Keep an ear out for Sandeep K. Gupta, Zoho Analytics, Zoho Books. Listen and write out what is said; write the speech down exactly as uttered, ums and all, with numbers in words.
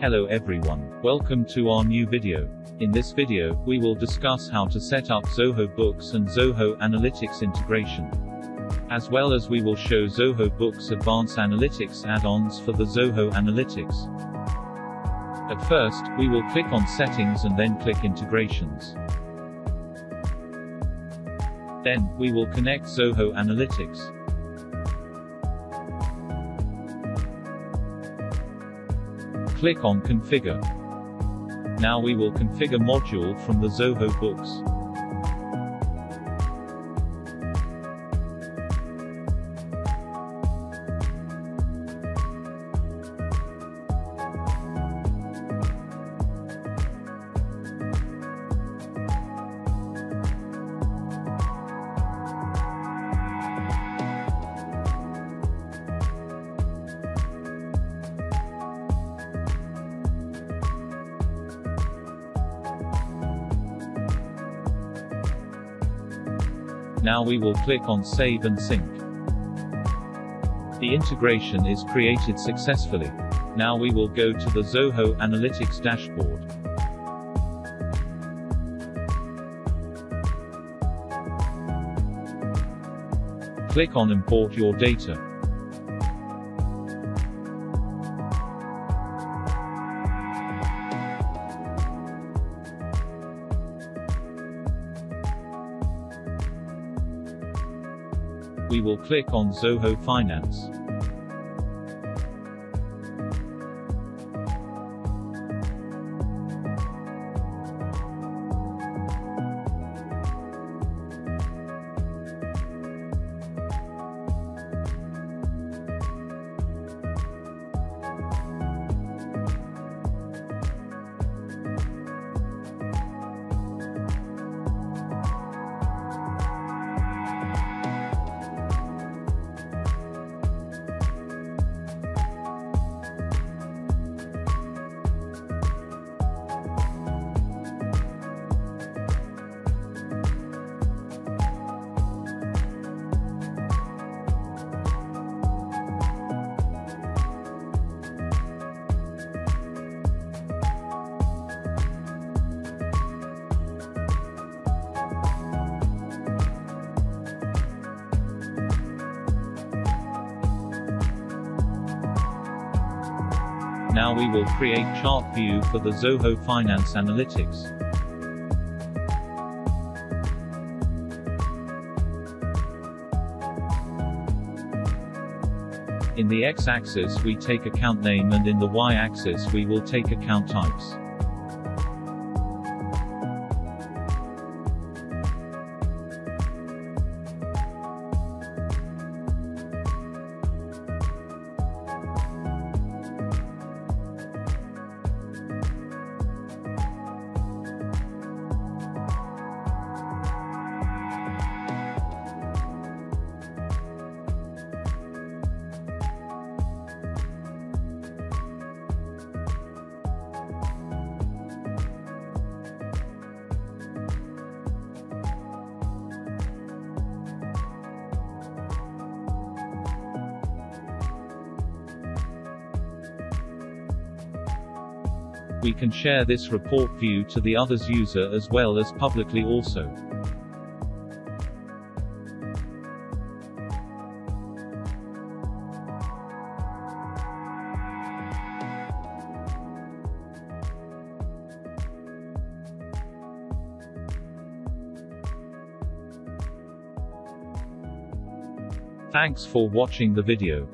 Hello everyone, welcome to our new video. In this video, we will discuss how to set up Zoho Books and Zoho Analytics integration. As well as we will show Zoho Books Advanced Analytics add-ons for the Zoho Analytics. At first, we will click on Settings and then click Integrations. Then, we will connect Zoho Analytics. Click on Configure. Now we will configure module from the Zoho Books. Now we will click on Save and Sync. The integration is created successfully. Now we will go to the Zoho Analytics dashboard. Click on Import Your Data. We will click on Zoho Finance. Now we will create chart view for the Zoho Finance Analytics. In the X-axis we take account name and in the Y-axis we will take account types. We can share this report view to the others user as well as publicly also. Thanks for watching the video.